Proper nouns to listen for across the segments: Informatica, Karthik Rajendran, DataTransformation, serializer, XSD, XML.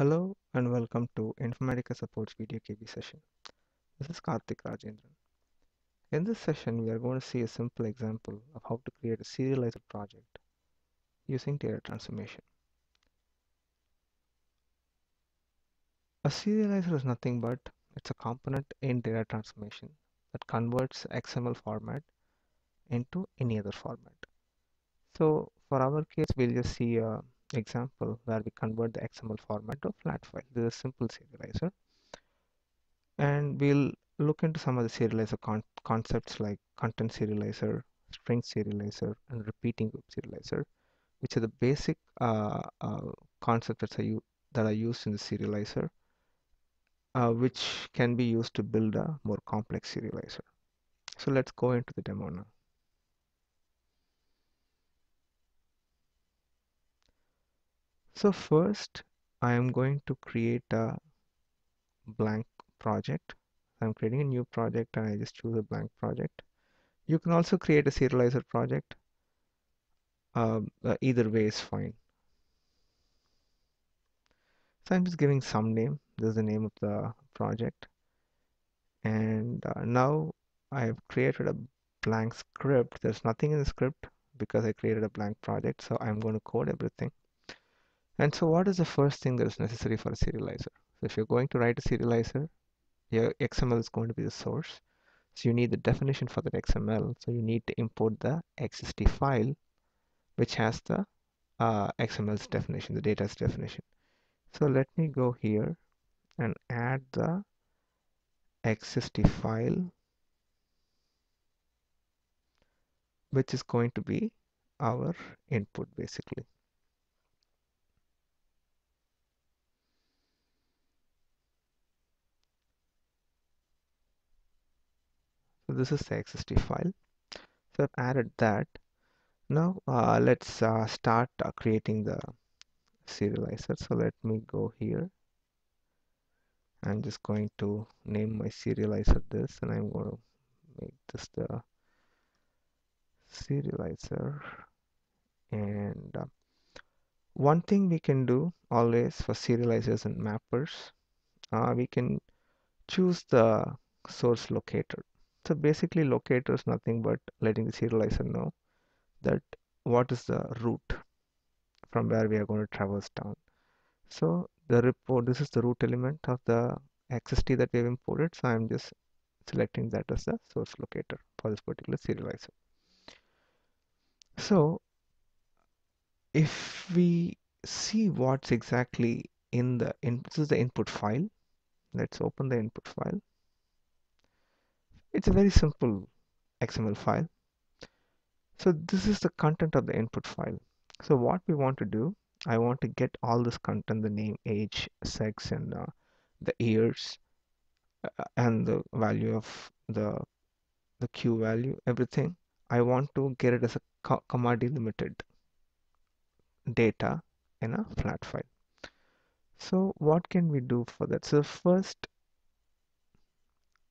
Hello and welcome to Informatica Supports Video KB session. This is Karthik Rajendran. In this session, we are going to see a simple example of how to create a serialized project using data transformation. A serializer is nothing but it's a component in data transformation that converts XML format into any other format. So for our case, we'll just see a example where we convert the XML format to a flat file. This is a simple serializer, and we'll look into some of the serializer concepts like content serializer, string serializer, and repeating group serializer, which are the basic concepts that are used in the serializer, which can be used to build a more complex serializer. So let's go into the demo now. So first, I am going to create a blank project. I'm creating a new project and I just choose a blank project. You can also create a serializer project. Either way is fine. So I'm just giving some name. This is the name of the project. And now I have created a blank script. There's nothing in the script because I created a blank project. So I'm going to code everything. And so what is the first thing that is necessary for a serializer? So if you're going to write a serializer, your XML is going to be the source. So you need the definition for that XML. So you need to import the XSD file, which has the XML's definition, the data's definition. So let me go here and add the XSD file, which is going to be our input basically. So this is the XSD file. So I've added that. Now let's start creating the serializer. So let me go here. I'm just going to name my serializer this, and I'm going to make this the serializer. And one thing we can do always for serializers and mappers, we can choose the source locator. So basically locator is nothing but letting the serializer know that what is the route from where we are going to traverse down. So the report, this is the root element of the XSD that we have imported. So I'm just selecting that as the source locator for this particular serializer. So if we see what's exactly in the input, this is the input file. Let's open the input file. It's a very simple XML file. So this is the content of the input file. So what we want to do, I want to get all this content, the name, age, sex, and the years, and the value of the Q value, everything. I want to get it as a comma delimited data in a flat file. So what can we do for that? So first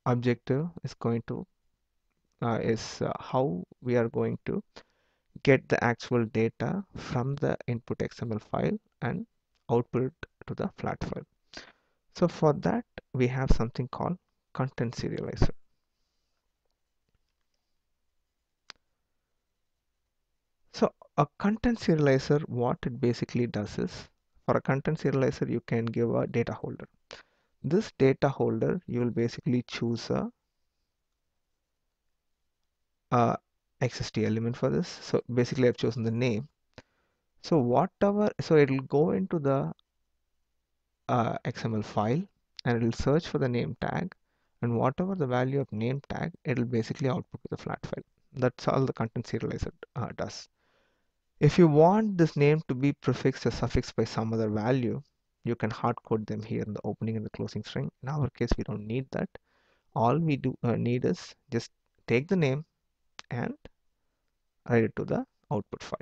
objective is going to how we are going to get the actual data from the input XML file and output to the flat file. So for that we have something called content serializer. So a content serializer, what it basically does is, for a content serializer you can give a data holder. This data holder, you will basically choose a XSD element for this. So basically I've chosen the name. So whatever, so it will go into the XML file and it will search for the name tag, and whatever the value of name tag, it will basically output to the flat file. That's all the content serializer does. If you want this name to be prefixed or suffixed by some other value, you can hard code them here in the opening and the closing string. In our case, we don't need that. All we do need is just take the name and write it to the output file.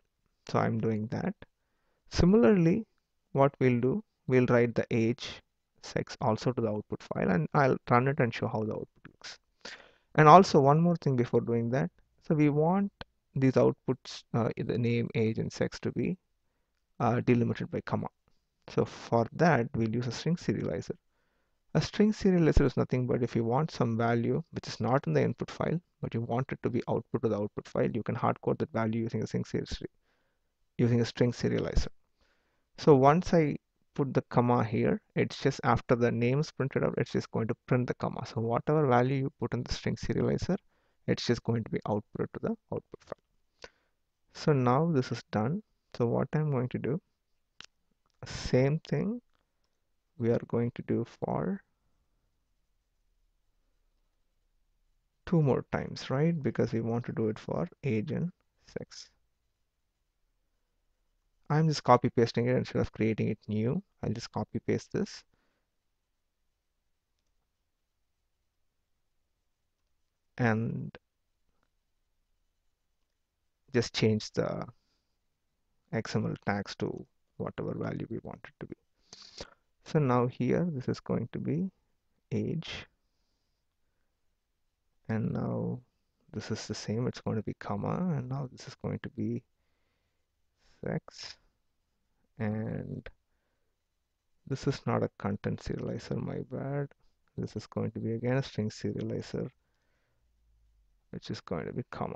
So I'm doing that. Similarly, what we'll do, we'll write the age, sex also to the output file, and I'll run it and show how the output looks. And also one more thing before doing that. So we want these outputs, the name, age, and sex to be delimited by comma. So for that, we'll use a string serializer. A string serializer is nothing but if you want some value which is not in the input file, but you want it to be output to the output file, you can hardcode that value using a string serializer. So once I put the comma here, it's just after the name is printed out, it's just going to print the comma. So whatever value you put in the string serializer, it's just going to be output to the output file. So now this is done. So what I'm going to do, same thing we are going to do for 2 more times, right? Because we want to do it for age and sex. I'm just copy pasting it instead of creating it new. I'll just copy paste this. And just change the XML tags to whatever value we want it to be. So now here, this is going to be age. And now this is the same, it's going to be comma. And now this is going to be sex. And this is not a content serializer, my bad. This is going to be again a string serializer, which is going to be comma.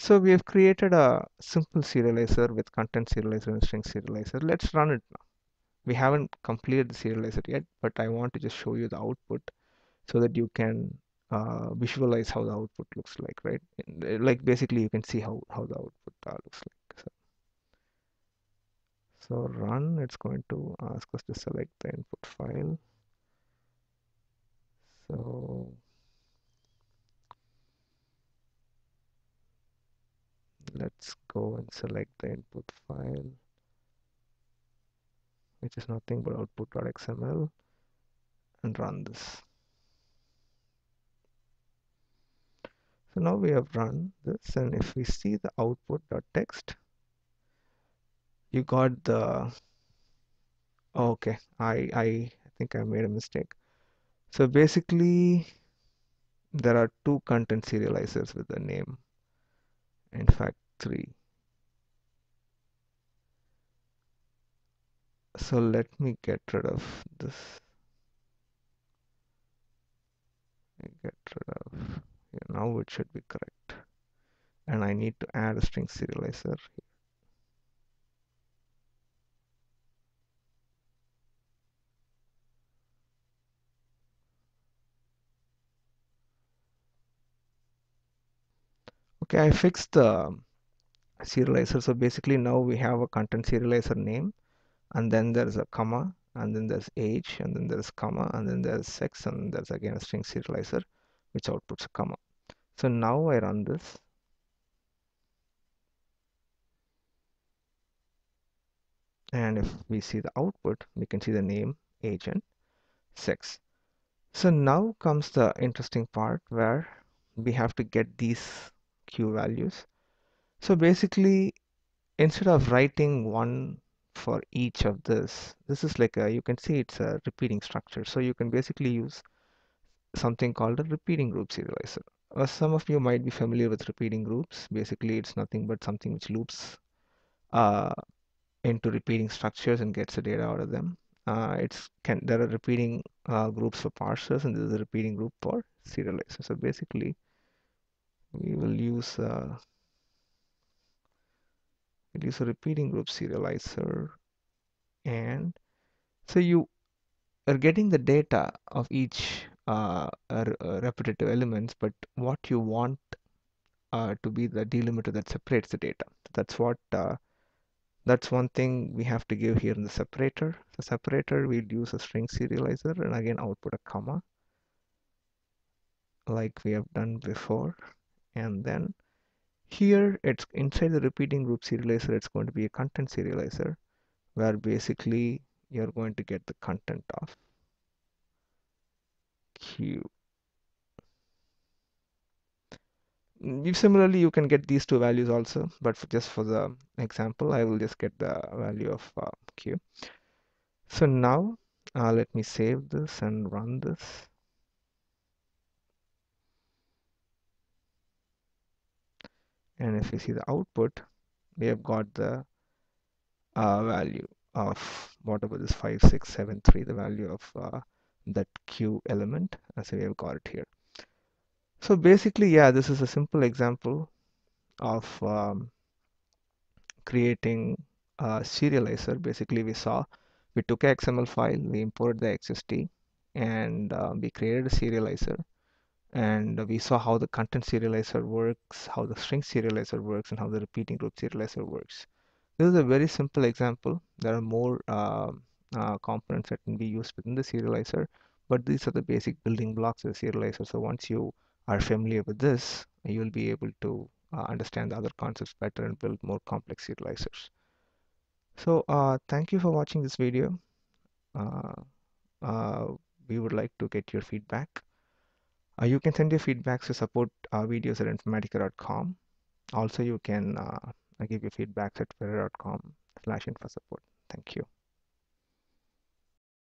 So we have created a simple serializer with content serializer and string serializer. Let's run it now. We haven't completed the serializer yet, but I want to just show you the output so that you can visualize how the output looks like, right? Like basically you can see how the output looks like. So run, it's going to ask us to select the input file. So let's go and select the input file, which is nothing but output.xml, and run this. So now we have run this, and if we see the output.text, you got the, okay, I think I made a mistake. So basically, there are 2 content serializers with the name. In fact, 3. So let me get rid of this. Get rid of, yeah, now it should be correct. And I need to add a string serializer here. Okay, I fixed the serializer. So basically now we have a content serializer name, and then there's a comma, and then there's age, and then there's comma, and then there's sex, and then there's again a string serializer which outputs a comma. So now I run this. And if we see the output, we can see the name, age, and sex. So now comes the interesting part where we have to get these Q values. So basically, instead of writing one for each of this, this is like a, you can see it's a repeating structure. So you can basically use something called a repeating group serializer. Or some of you might be familiar with repeating groups. Basically, it's nothing but something which loops into repeating structures and gets the data out of them. There are repeating groups for parsers, and there's a repeating group for serializer. So basically, we will use a repeating group serializer, and so you are getting the data of each repetitive elements, but what you want to be the delimiter that separates the data. That's what that's one thing we have to give here in the separator. The separator, we'll use a string serializer, and again output a comma like we have done before. And then here, it's inside the repeating group serializer, it's going to be a content serializer, where basically you're going to get the content of Q. Similarly, you can get these 2 values also, but just for the example, I will just get the value of Q. So now, let me save this and run this. And if you see the output, we have got the value of whatever this 5673, the value of that Q element, as we have got it here. So basically, yeah, this is a simple example of creating a serializer. Basically, we took an XML file, we imported the XSD, and we created a serializer. And we saw how the content serializer works, how the string serializer works, and how the repeating group serializer works. This is a very simple example. There are more components that can be used within the serializer, but these are the basic building blocks of the serializer. So once you are familiar with this, you will be able to understand the other concepts better and build more complex serializers. So thank you for watching this video. We would like to get your feedback. You can send your feedbacks to support videos at informatica.com. Also, you can give your feedbacks at ferrer.com/info support. Thank you.